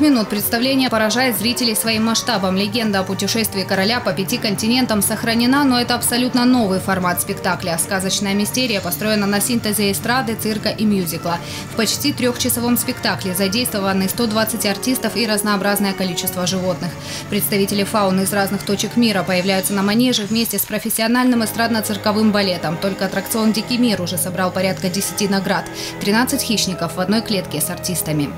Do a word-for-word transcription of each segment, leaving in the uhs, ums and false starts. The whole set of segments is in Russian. минут представление поражает зрителей своим масштабом. Легенда о путешествии короля по пяти континентам сохранена, но это абсолютно новый формат спектакля. Сказочная мистерия построена на синтезе эстрады, цирка и мюзикла. В почти трехчасовом спектакле задействованы сто двадцать артистов и разнообразное количество животных. Представители фауны из разных точек мира появляются на манеже вместе с профессиональным эстрадно-цирковым балетом. Только аттракцион «Дикий мир» уже собрал порядка десяти наград. тринадцать хищников в одной клетке с артистами.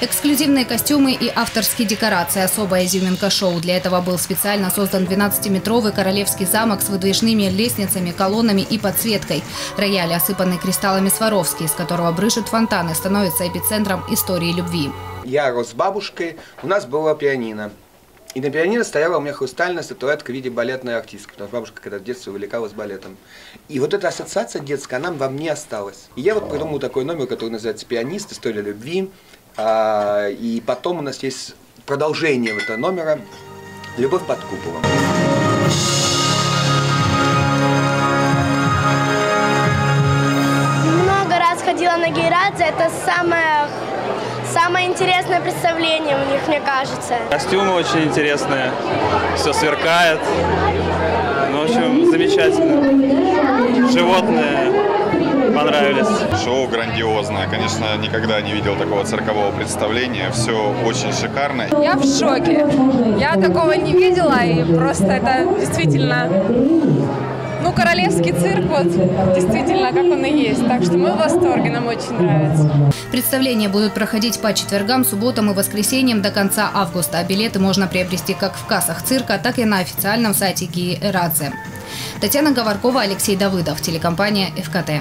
Эксклюзивные костюмы и авторские декорации – особая изюминка шоу. Для этого был специально создан двенадцатиметровый королевский замок с выдвижными лестницами, колоннами и подсветкой. Рояль, осыпанный кристаллами Сваровский, из которого брызжут фонтаны, становится эпицентром истории любви. Я рос с бабушкой, у нас было пианино. И на пианино стояла у меня хрустальная статуэтка в виде балетной артистки, потому что бабушка когда в детстве увлекалась балетом. И вот эта ассоциация детская, она во мне осталась. И я вот придумал такой номер, который называется «Пианист. История любви». А, и потом у нас есть продолжение этого номера «Любовь под куполом». Много раз ходила на Гейрадзе, это самое... Самое интересное представление у них, мне кажется. Костюмы очень интересные, все сверкает. Ну, в общем, замечательно. Животные понравились. Шоу грандиозное. Конечно, никогда не видел такого циркового представления. Все очень шикарно. Я в шоке. Я такого не видела, и просто это действительно... Ну, королевский цирк, вот, действительно, как он и есть. Так что мы в восторге, нам очень нравится. Представления будут проходить по четвергам, субботам и воскресеньям до конца августа. А билеты можно приобрести как в кассах цирка, так и на официальном сайте Гейрадзе. Татьяна Говоркова, Алексей Давыдов, телекомпания «Эфкате».